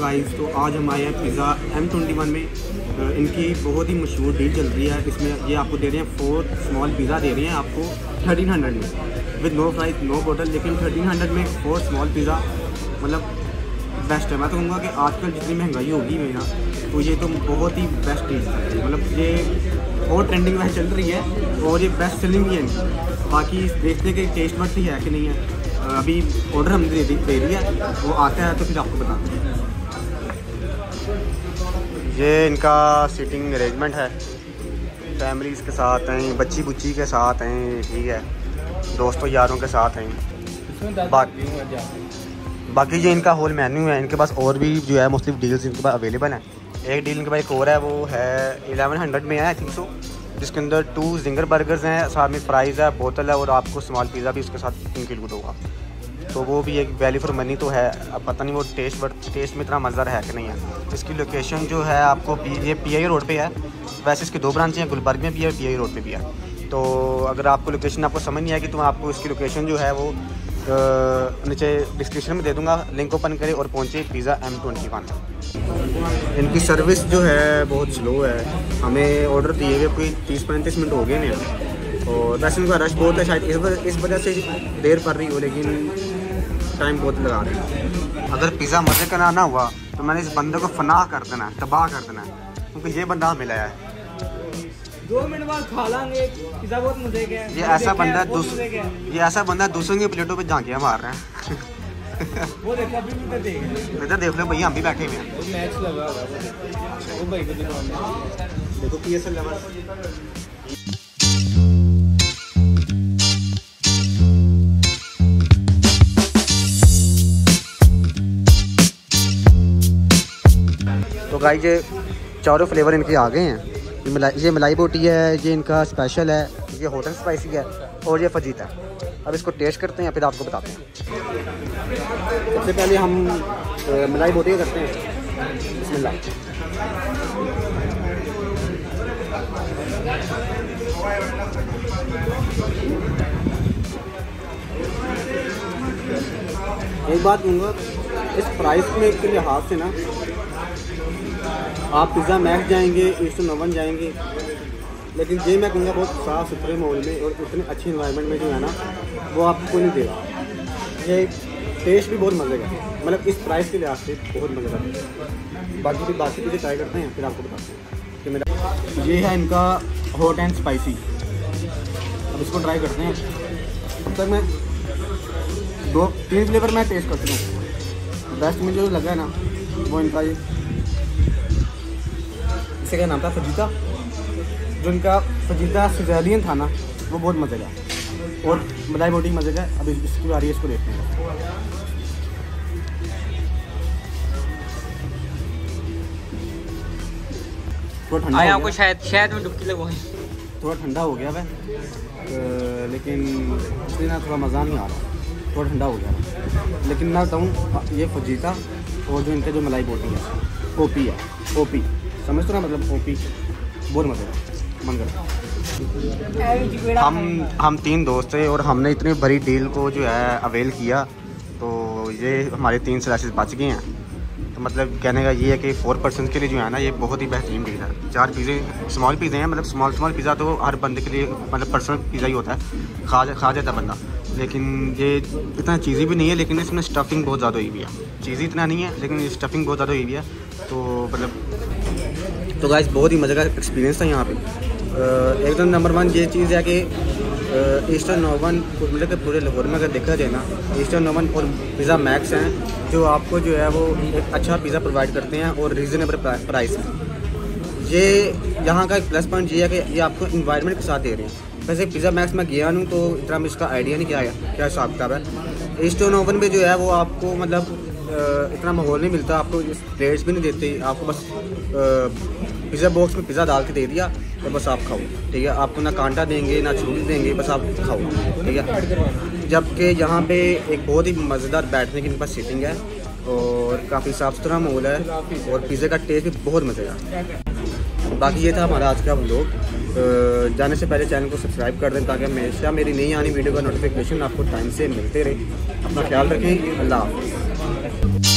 Guys, तो आज हम आए हैं पिज़्ज़ा M21 में। इनकी बहुत ही मशहूर डील चल रही है। इसमें ये आपको दे रहे हैं 4 स्मॉल पिज़्ज़ा दे रहे हैं आपको 1300 में with no fries no bottle, लेकिन 1300 में 4 स्मॉल पिज़्ज़ा मतलब बेस्ट है। मैं तो कहूँगा कि आजकल जितनी महंगाई होगी मेरा, तो ये तो बहुत ही बेस्ट डील है। मतलब ये और ट्रेंडिंग में चल रही है और ये बेस्ट सेलिंग भी है। बाकी देखते कि टेस्ट बट ही है कि नहीं है। अभी ऑर्डर हम दे रही है, वो आता है तो फिर आपको बताते हैं। ये इनका सीटिंग अरेंजमेंट है, फैमिलीज़ के साथ हैं, बच्ची बुच्ची के साथ हैं, ठीक है, दोस्तों यारों के साथ हैं। बाकी ये इनका होल मेन्यू है। इनके पास और भी जो है मुख्तलिफ डील्स इनके पास अवेलेबल हैं। एक डील इनके पास एक और है, वो है 1100 में है आई थिंक सो, जिसके अंदर 2 जिंगर बर्गर्स हैं, साथ में फ्राइज़ है, बोतल है और आपको स्मॉल पिज़्ज़ा भी उसके साथ इंक्लूड होगा। तो वो भी एक वैल्यू फॉर मनी तो है। अब पता नहीं वो टेस्ट में इतना मज़ा है कि नहीं है। इसकी लोकेशन जो है आपको ये PI रोड पे है। वैसे इसके 2 ब्रांचें हैं, गुलबर्ग में भी है, PI रोड पे भी है। तो अगर आपको लोकेशन आपको समझ नहीं आएगी तो आपको इसकी लोकेशन जो है वो नीचे डिस्क्रिप्शन में दे दूँगा। लिंक ओपन करें और पहुँचे पिज़्ज़ा M21। इनकी सर्विस जो है बहुत स्लो है। हमें ऑर्डर दिए हुए कोई 30-35 मिनट हो गए नहीं, और वैसे उनका रश बहुत है, शायद इस वजह से देर पड़ रही हो, लेकिन टाइम बहुत लगा रहे हैं। अगर पिज़्ज़ा मज़े का ना हुआ तो मैंने इस बंदे को फनाह कर देना है, तबाह कर देना है, क्योंकि ये बंदा मिला है 2 मिनट बाद खा लेंगे पिज़्ज़ा बहुत मज़े का है। ये ऐसा बंदा दूसरों की प्लेटों पे झांकियाँ मार रहा है। वो इधर देख लो भैया, हम भी बैठे हुए हैं। मैच लगा देखो, PSL लगा। गाइस ये चारों फ्लेवर इनके आ गए हैं। ये मलाई बोटी है, ये इनका स्पेशल है, ये होटल स्पाइसी है और ये फजीता है। अब इसको टेस्ट करते हैं, फिर आपको बताते हैं। सबसे पहले हम मलाई बोटी करते हैं। बिस्मिल्लाह। एक बात कहूँगा, इस प्राइस में के लिहाज से ना आप पिज़्ज़ा मैक्स जाएंगे, ईस्टर्न ओवन जाएंगे, लेकिन ये मैं कहूँगा बहुत साफ़ सुथरे माहौल में और इतने अच्छे इन्वायरमेंट में जो है ना, वो आपको नहीं देगा। ये टेस्ट भी बहुत मज़े का, मतलब इस प्राइस के लिहाज से बहुत मज़े का। बाकी मुझे ट्राई करते हैं, फिर आपको बताते हैं कि मेरा ये है इनका हॉट एंड स्पाइसी। अब इसको ट्राई करते हैं। अब तक मैं 2-3 फ्लेवर मैं टेस्ट करता हूँ। बेस्ट मुझे जो लगा है ना, वो इनका ये का नाम था फजीता, जो इनका फजीता सिज़ेरियन था ना, वो बहुत मज़े का और मलाई बोटी मज़े का। अब इसकी बारी है, इसको देखते हैं। आपको शायद में डुबकी लगवाई, थोड़ा ठंडा हो गया वह, लेकिन इसलिए ना थोड़ा मज़ा नहीं आ रहा, थोड़ा ठंडा हो गया। लेकिन मैं बताऊँ, ये फजीता और जो इनका जो मलाई बोटी है, OP है, OP समझ तो ना, मतलब OP बहुत मज़ेदार मन कर। हम 3 दोस्त थे और हमने इतनी बड़ी डील को जो है अवेल किया, तो ये हमारे 3 स्लाइसेस बच गए हैं। तो मतलब कहने का ये है कि 4 पर्सन के लिए जो है ना, ये बहुत ही बेहतरीन डील है। 4 पिज़्ज़े स्मॉल पिज़्ज़े हैं, मतलब स्मॉल पिज़्ज़ा तो हर बंदे के लिए मतलब पर्सनल पिज़्ज़ा ही होता है, खा जाता बंदा। लेकिन ये इतना चीज़ी भी नहीं है, लेकिन इसमें स्टफिंग बहुत ज़्यादा हुई हुई है। चीज़ी इतना नहीं है, लेकिन स्टफिंग बहुत ज़्यादा हुई हुई है। तो मतलब तो गाइस बहुत ही मज़े का एक्सपीरियंस था यहाँ पे। एकदम नंबर 1 ये चीज़ है कि ईस्टर्न ओवन मतलब के पूरे लाहौर में अगर देखा जाए ना, ईस्टर्न ओवन और पिज़्ज़ा मैक्स हैं जो आपको जो है वो एक अच्छा पिज़्ज़ा प्रोवाइड करते हैं और रीज़नेबल प्राइस में। ये यहाँ का एक प्लस पॉइंट ये है कि ये आपको इन्वायरमेंट के साथ दे रहे हैं। वैसे पिज़्ज़ा मैक्स में गया हूँ तो इतना मुझे इसका आइडिया नहीं क्या हिसाब किताब है। ईस्टर्न ओवन में जो है वो आपको मतलब इतना माहौल नहीं मिलता, आपको प्लेट्स भी नहीं देते, आपको बस पिज़्ज़ा बॉक्स में पिज़्ज़ा डाल के दे दिया और बस आप खाओ, ठीक है। आपको ना कांटा देंगे ना छुरी देंगे, बस आप खाओ, ठीक है। जबकि यहाँ पे एक बहुत ही मज़ेदार बैठने की इनके पास सीटिंग है और काफ़ी साफ़ सुथरा माहौल है और पिज़्ज़े का टेस्ट भी बहुत मज़ेदार। बाकी ये था हमारा आज का व्लॉग। जाने से पहले चैनल को सब्सक्राइब कर दें ताकि हमेशा मेरी नई आनी वीडियो का नोटिफिकेशन आपको टाइम से मिलते रहे। अपना ख्याल रखें। अल्लाह हाफ़िज़।